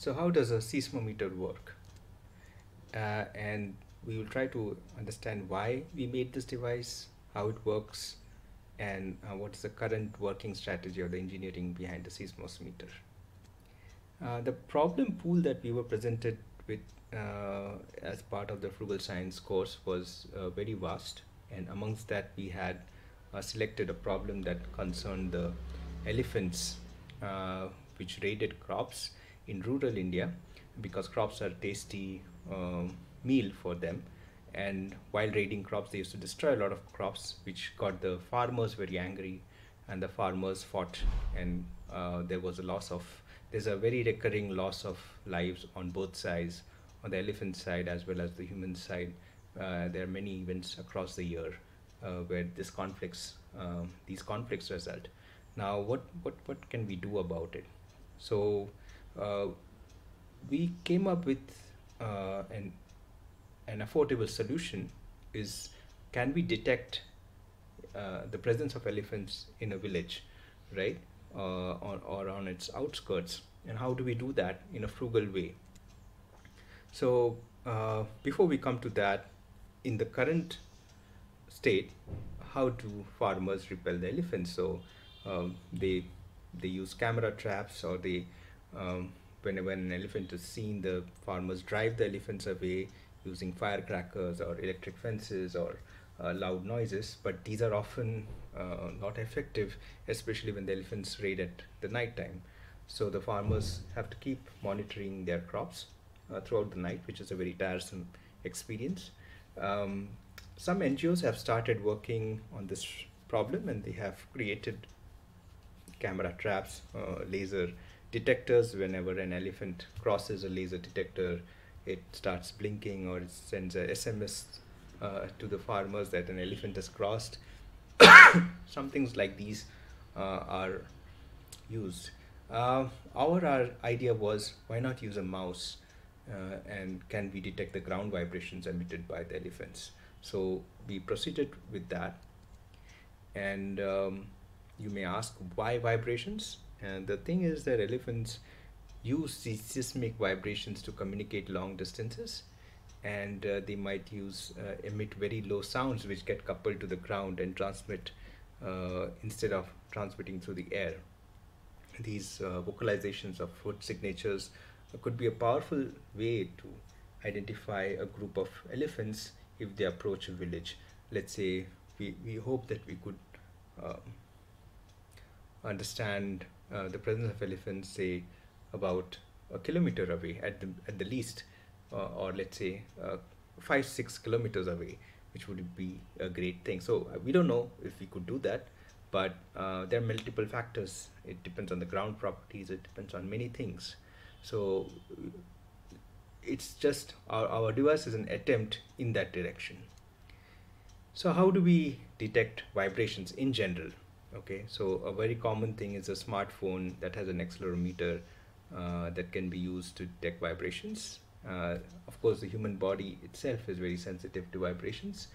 So how does a seismometer work? And we will try to understand why we made this device, how it works, and what is the current working strategy or the engineering behind the seismometer. The problem pool that we were presented with as part of the Frugal Science course was very vast, and amongst that we had selected a problem that concerned the elephants which raided crops in rural India, because crops are tasty meal for them, and while raiding crops they used to destroy a lot of crops, which got the farmers very angry, and the farmers fought, and there's a very recurring loss of lives on both sides, on the elephant side as well as the human side. There are many events across the year where these conflicts result. Now what can we do about it? So we came up with an affordable solution is, can we detect the presence of elephants in a village, right, or on its outskirts, and how do we do that in a frugal way? So before we come to that, in the current state, how do farmers repel the elephants? So they use camera traps, or they whenever an elephant is seen, the farmers drive the elephants away using firecrackers or electric fences or loud noises, but these are often not effective, especially when the elephants raid at the night time. So the farmers have to keep monitoring their crops throughout the night, which is a very tiresome experience. Some NGOs have started working on this problem, and they have created camera traps, laser detectors. Whenever an elephant crosses a laser detector, it starts blinking, or it sends a SMS to the farmers that an elephant has crossed. Some things like these are used. Our idea was, why not use a mouse, and can we detect the ground vibrations emitted by the elephants? So we proceeded with that. And you may ask, why vibrations? And the thing is that elephants use these seismic vibrations to communicate long distances, and they might emit very low sounds which get coupled to the ground and transmit instead of transmitting through the air. These vocalizations of foot signatures could be a powerful way to identify a group of elephants if they approach a village. Let's say we hope that we could understand the presence of elephants, say, about a kilometer away at the least, or let's say 5-6 kilometers away, which would be a great thing. So we don't know if we could do that, but there are multiple factors. It depends on the ground properties, it depends on many things. So it's just our device is an attempt in that direction. So how do we detect vibrations in general? Okay, so a very common thing is a smartphone that has an accelerometer that can be used to detect vibrations. Of course, the human body itself is very sensitive to vibrations.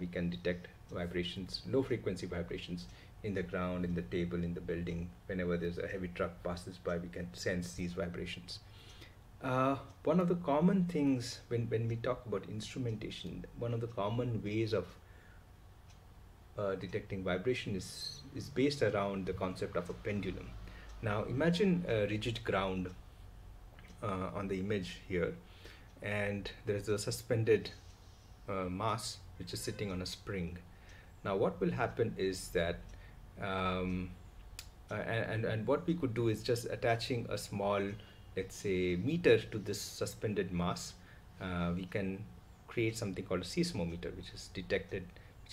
We can detect vibrations, low frequency vibrations, in the ground, in the table, in the building. Whenever there's a heavy truck passes by, we can sense these vibrations. One of the common things when we talk about instrumentation, one of the common ways of detecting vibration is based around the concept of a pendulum. Now imagine a rigid ground on the image here, and there is a suspended mass which is sitting on a spring. Now what will happen is that and what we could do is just attaching a small, let's say, meter to this suspended mass. We can create something called a seismometer, which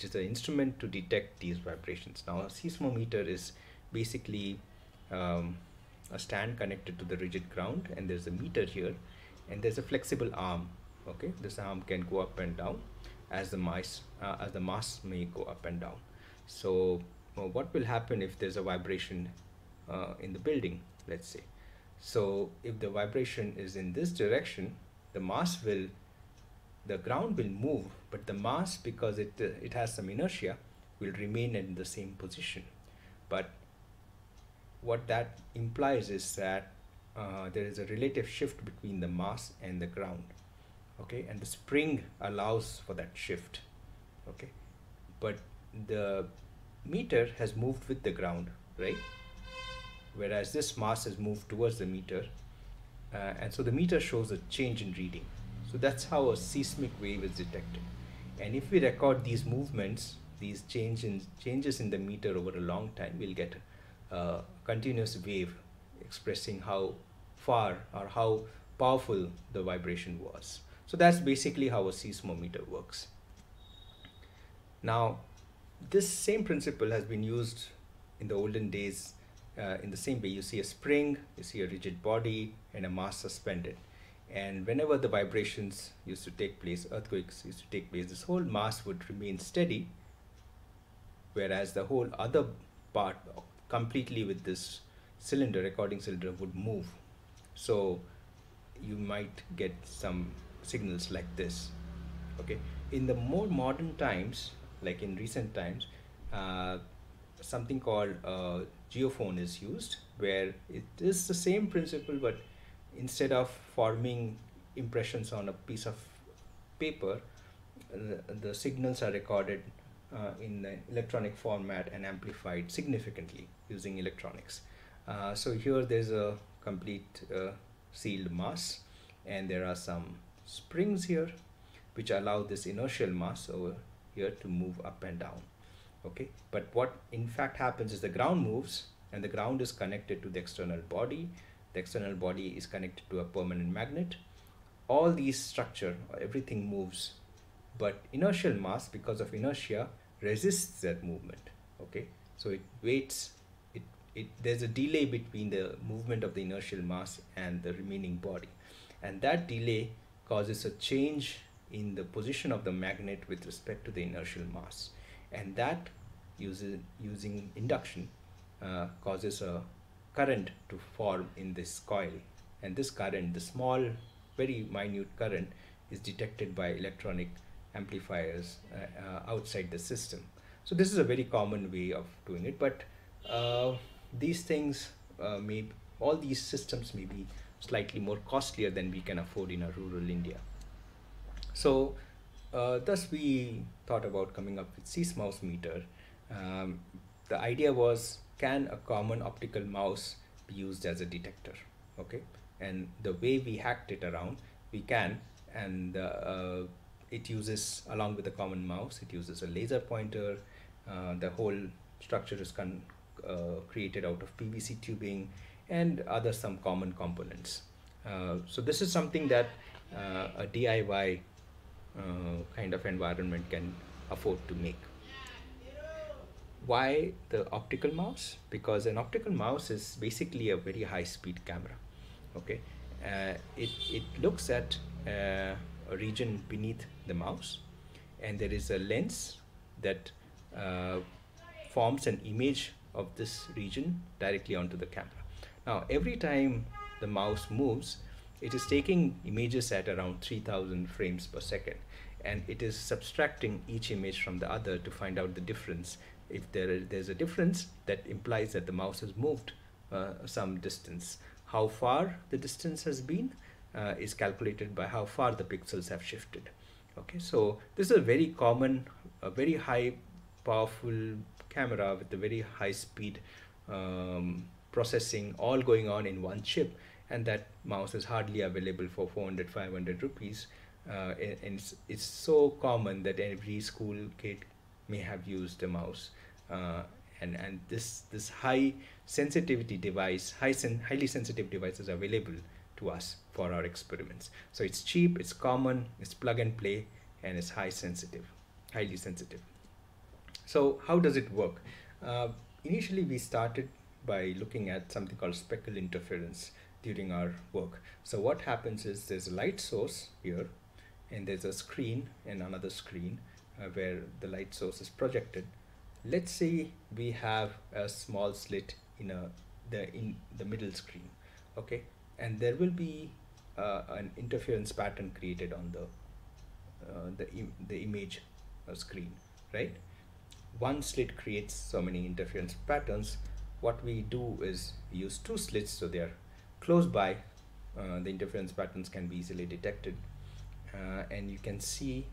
is an instrument to detect these vibrations. Now a seismometer is basically a stand connected to the rigid ground, and there's a meter here, and there's a flexible arm. Okay, this arm can go up and down as the mass may go up and down. So what will happen if there's a vibration in the building, let's say? So if the vibration is in this direction, the ground will move, but the mass, because it has some inertia, will remain in the same position. But what that implies is that there is a relative shift between the mass and the ground, okay, and the spring allows for that shift, okay, but the meter has moved with the ground, right, whereas this mass has moved towards the meter, and so the meter shows a change in reading. So that's how a seismic wave is detected. And if we record these movements, these changes in the meter over a long time, we'll get a continuous wave expressing how far or how powerful the vibration was. So that's basically how a seismometer works. Now, this same principle has been used in the olden days in the same way. You see a spring, you see a rigid body and a mass suspended. And whenever the vibrations used to take place, earthquakes used to take place, this whole mass would remain steady, whereas the whole other part completely with this cylinder, recording cylinder, would move. So you might get some signals like this. Okay. In the more modern times, like in recent times, something called geophone is used, where it is the same principle, but instead of forming impressions on a piece of paper, the signals are recorded in the electronic format and amplified significantly using electronics. So here there's a complete sealed mass, and there are some springs here which allow this inertial mass over here to move up and down. Okay, but what in fact happens is the ground moves, and the ground is connected to the external body. The external body is connected to a permanent magnet. All these structure, everything moves, but inertial mass, because of inertia, resists that movement. Okay, so it waits. There's a delay between the movement of the inertial mass and the remaining body, and that delay causes a change in the position of the magnet with respect to the inertial mass, and that using induction causes a current to form in this coil, and this current, the small, very minute current, is detected by electronic amplifiers outside the system. So this is a very common way of doing it, but these things all these systems may be slightly more costlier than we can afford in a rural India. So thus we thought about coming up with Seismometer. The idea was, can a common optical mouse be used as a detector? Okay, and the way we hacked it around, we can, and it uses, along with the common mouse, it uses a laser pointer. The whole structure is created out of PVC tubing and other some common components. So this is something that a DIY kind of environment can afford to make. Why the optical mouse? Because an optical mouse is basically a very high-speed camera. Okay, it looks at a region beneath the mouse, and there is a lens that forms an image of this region directly onto the camera. Now, every time the mouse moves, it is taking images at around 3000 frames per second, and it is subtracting each image from the other to find out the difference. If there's a difference, that implies that the mouse has moved some distance. How far the distance has been is calculated by how far the pixels have shifted. Okay, so this is a very common, a very high powerful camera with a very high speed processing, all going on in one chip, and that mouse is hardly available for 400-500 rupees, and it's so common that every school kid may have used a mouse, and this high sensitivity device, highly sensitive device, is available to us for our experiments. So it's cheap, it's common, it's plug and play, and it's highly sensitive. So how does it work? Initially, we started by looking at something called speckle interference during our work. So what happens is, there's a light source here, and there's a screen and another screen, where the light source is projected. Let's say we have a small slit in the middle screen, okay, and there will be an interference pattern created on the image screen, right? One slit creates so many interference patterns. What we do is use two slits, so they are close by, the interference patterns can be easily detected, and you can see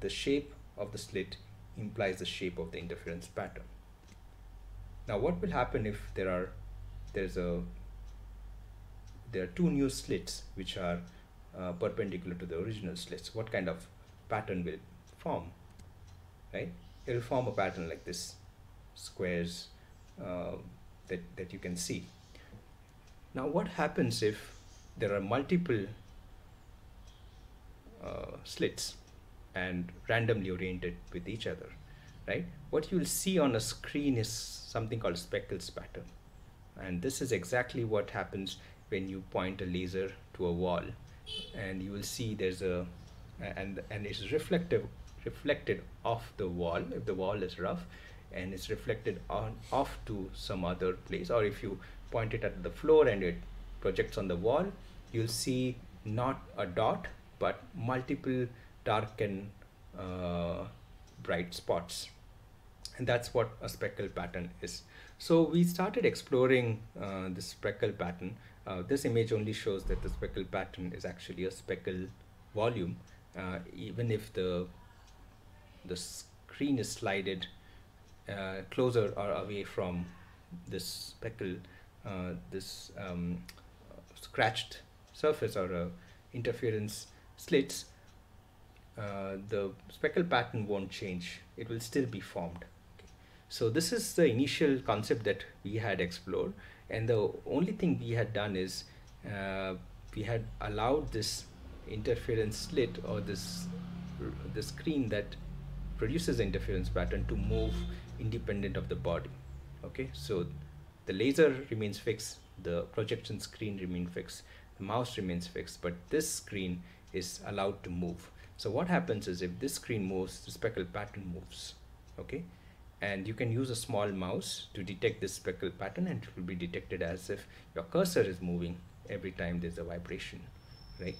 the shape of the slit implies the shape of the interference pattern. Now, what will happen if there are two new slits which are perpendicular to the original slits? What kind of pattern will form? Right, it will form a pattern like this, squares that you can see. Now, what happens if there are multiple slits and randomly oriented with each other? Right, what you will see on a screen is something called speckles pattern, and this is exactly what happens when you point a laser to a wall, and you will see there's and it's reflected off the wall if the wall is rough, and it's reflected off to some other place. Or if you point it at the floor and it projects on the wall, you'll see not a dot but multiple dark and bright spots, and that's what a speckle pattern is. So we started exploring the speckle pattern. This image only shows that the speckle pattern is actually a speckle volume, even if the screen is slided closer or away from this speckle, this scratched surface or interference slits, the speckle pattern won't change. It will still be formed. Okay. So this is the initial concept that we had explored, and the only thing we had done is we had allowed this interference slit or the screen that produces the interference pattern to move independent of the body. Okay, so the laser remains fixed, the projection screen remains fixed, the mouse remains fixed, but this screen is allowed to move. So what happens is if this screen moves, the speckle pattern moves. Okay, and you can use a small mouse to detect this speckle pattern, and it will be detected as if your cursor is moving every time there's a vibration, right?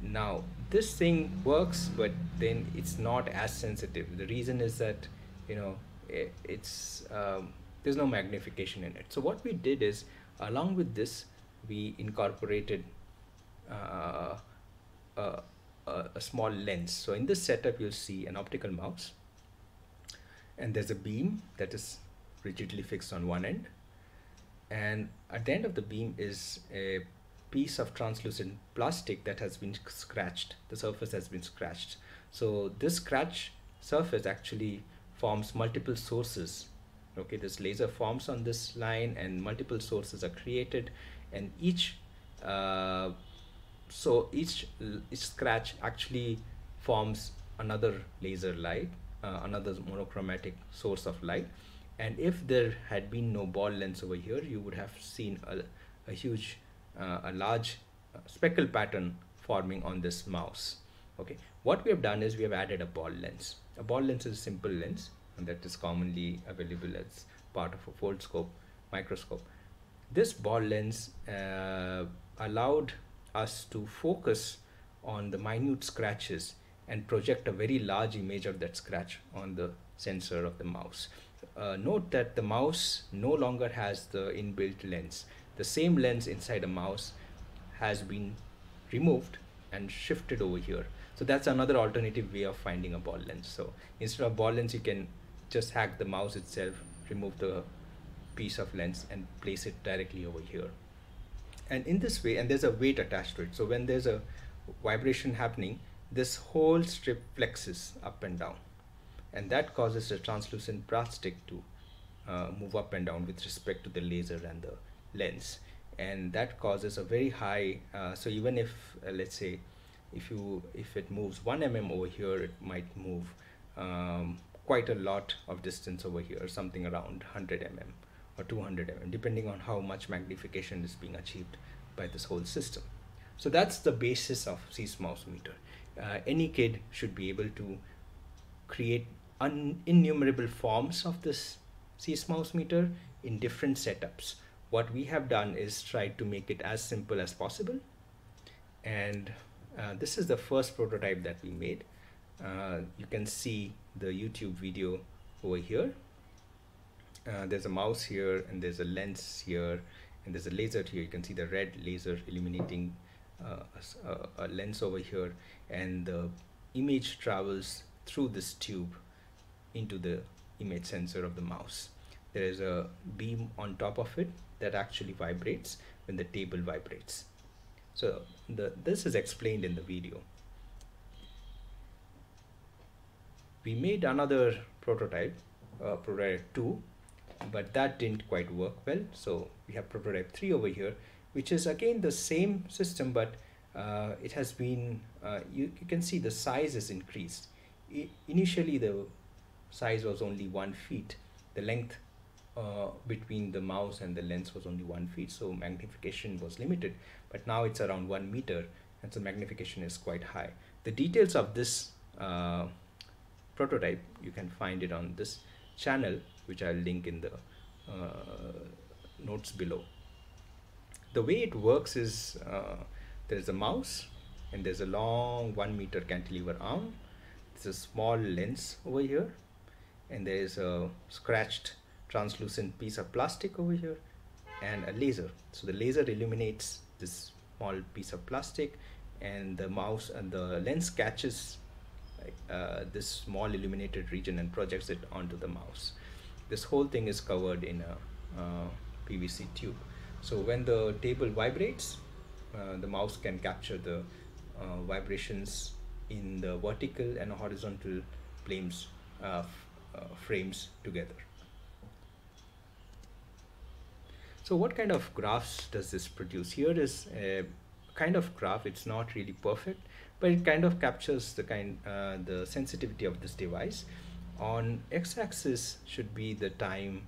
Now, this thing works, but then it's not as sensitive. The reason is that, you know, it's there's no magnification in it. So what we did is, along with this, we incorporated a small lens. So in this setup, you'll see an optical mouse, and there's a beam that is rigidly fixed on one end, and at the end of the beam is a piece of translucent plastic that has been scratched. The surface has been scratched. So this scratch surface actually forms multiple sources. Okay, this laser forms on this line, and multiple sources are created, and each scratch actually forms another laser light, another monochromatic source of light. And if there had been no ball lens over here, you would have seen a large speckle pattern forming on this mouse. Okay, what we have done is we have added a ball lens. A ball lens is a simple lens, and that is commonly available as part of a Foldscope microscope. This ball lens allowed us to focus on the minute scratches and project a very large image of that scratch on the sensor of the mouse. Note that the mouse no longer has the inbuilt lens. The same lens inside a mouse has been removed and shifted over here. So that's another alternative way of finding a ball lens. So instead of ball lens, you can just hack the mouse itself, remove the piece of lens and place it directly over here. And in this way, and there's a weight attached to it. So when there's a vibration happening, this whole strip flexes up and down, and that causes the translucent plastic to move up and down with respect to the laser and the lens, and that causes a very high so even if let's say if it moves 1 mm over here, it might move quite a lot of distance over here, something around 100 mm or 200 mm depending on how much magnification is being achieved by this whole system. So that's the basis of Seismometer. Any kid should be able to create innumerable forms of this Seismometer in different setups. What we have done is tried to make it as simple as possible, and this is the first prototype that we made. You can see the YouTube video over here, there's a mouse here, and there's a lens here, and there's a laser here. You can see the red laser illuminating a lens over here, and the image travels through this tube into the image sensor of the mouse. There is a beam on top of it that actually vibrates when the table vibrates. So this is explained in the video. We made another prototype, prototype 2, but that didn't quite work well. So we have prototype 3 over here, which is again the same system, but it has been, you can see the size has increased. Initially the size was only 1 foot, the length between the mouse and the lens was only 1 foot, so magnification was limited, but now it's around 1 meter, and so magnification is quite high. The details of this prototype, you can find it on this channel, which I'll link in the notes below. The way it works is there's a mouse, and there's a long 1 meter cantilever arm, there's a small lens over here, and there is a scratched translucent piece of plastic over here, and a laser. So the laser illuminates this small piece of plastic, and the mouse and the lens catches this small illuminated region and projects it onto the mouse. This whole thing is covered in a PVC tube. So when the table vibrates, the mouse can capture the vibrations in the vertical and horizontal planes, frames together. So what kind of graphs does this produce? Here is a kind of graph. It's not really perfect, but it kind of captures the the sensitivity of this device. On x-axis should be the time.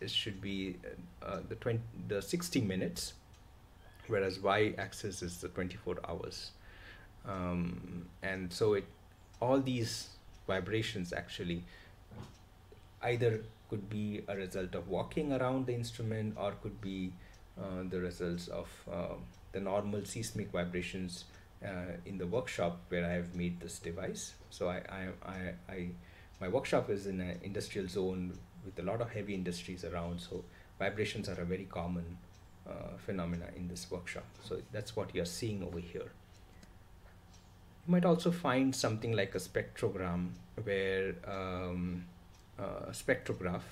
It should be the 60 minutes, whereas y-axis is the 24 hours. And so all these vibrations actually either could be a result of walking around the instrument, or could be the results of the normal seismic vibrations in the workshop where I have made this device. So my workshop is in an industrial zone with a lot of heavy industries around, so vibrations are a very common phenomena in this workshop. So that's what you're seeing over here. You might also find something like a spectrogram, where spectrograph,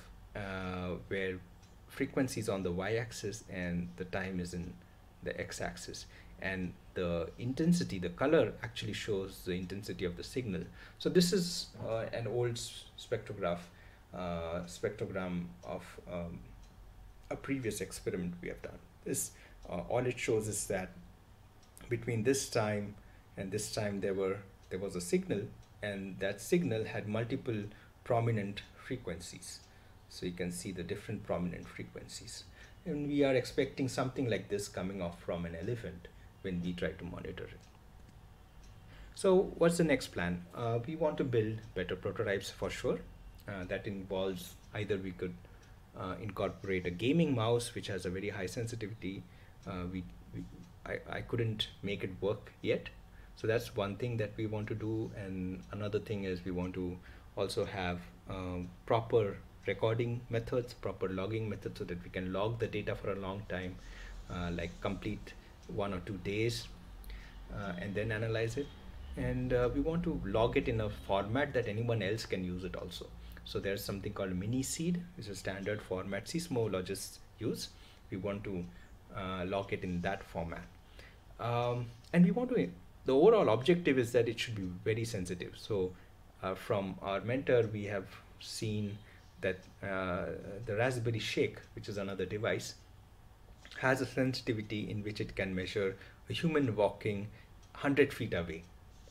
where frequency is on the y-axis and the time is in the x-axis, and the intensity, the color actually shows the intensity of the signal. So this is an old spectrograph, spectrogram of a previous experiment we have done. This all it shows is that between this time and this time there was a signal, and that signal had multiple prominent frequencies. So you can see the different prominent frequencies, and we are expecting something like this coming off from an elephant when we try to monitor it. So what's the next plan? We want to build better prototypes for sure. That involves either we could incorporate a gaming mouse which has a very high sensitivity. I couldn't make it work yet, so that's one thing that we want to do. And another thing is we want to also have proper recording methods, proper logging methods, so that we can log the data for a long time, like complete 1 or 2 days, and then analyze it. And we want to log it in a format that anyone else can use it also. So there's something called Mini Seed, which is a standard format seismologists use. We want to log it in that format. And we want to, the overall objective is that it should be very sensitive. So from our mentor, we have seen that the Raspberry Shake, which is another device, has a sensitivity in which it can measure a human walking 100 feet away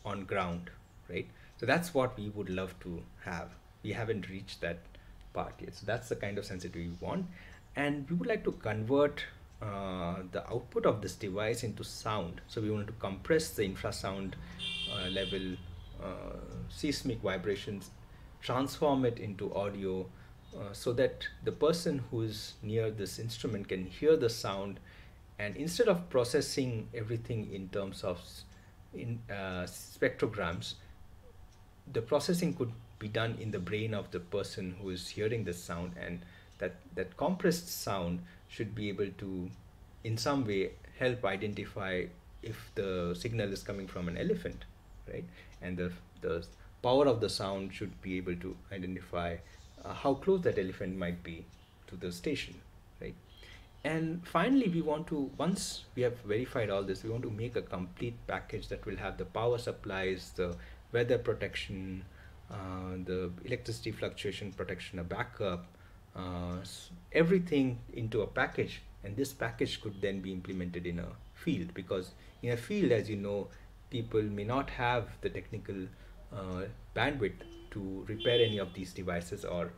on ground, right? So that's what we would love to have. We haven't reached that part yet. So that's the kind of sensitivity we want. And we would like to convert the output of this device into sound. So we want to compress the infrasound level seismic vibrations, transform it into audio, so that the person who is near this instrument can hear the sound, and instead of processing everything in terms of spectrograms, the processing could be done in the brain of the person who is hearing this sound, and that compressed sound should be able to in some way help identify if the signal is coming from an elephant, right? And the power of the sound should be able to identify how close that elephant might be to the station, right? And finally, we want to, once we have verified all this, we want to make a complete package that will have the power supplies, the weather protection, the electricity fluctuation protection, a backup, everything into a package. And this package could then be implemented in a field, because in a field, as you know, people may not have the technical bandwidth to repair any of these devices or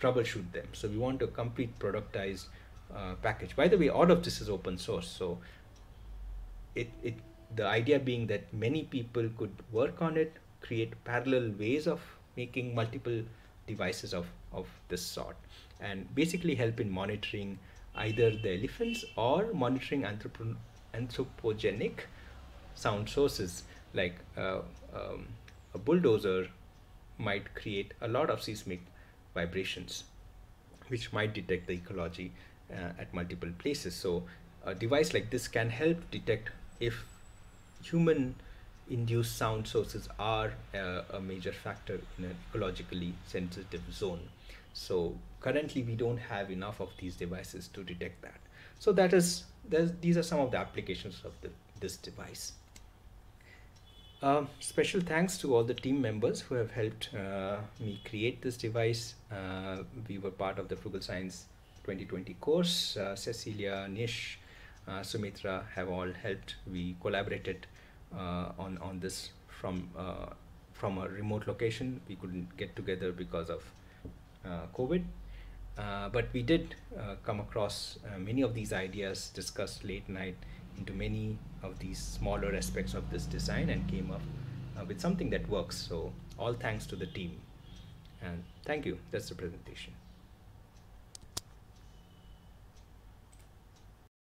troubleshoot them. So we want a complete productized package. By the way, all of this is open source. So the idea being that many people could work on it, create parallel ways of making multiple devices of this sort, and basically help in monitoring either the elephants or monitoring anthropogenic sound sources, like a bulldozer might create a lot of seismic vibrations, which might detect the ecology at multiple places. So a device like this can help detect if human-induced sound sources are a major factor in an ecologically sensitive zone. So currently we don't have enough of these devices to detect that. So that is, these are some of the applications of this device. Special thanks to all the team members who have helped me create this device. We were part of the Frugal Science 2020 course. Cecilia, Nish, Sumitra have all helped. We collaborated on this from a remote location. We couldn't get together because of COVID, but we did come across many of these ideas discussed late night into many of these smaller aspects of this design, and came up with something that works. So all thanks to the team, and thank you. That's the presentation.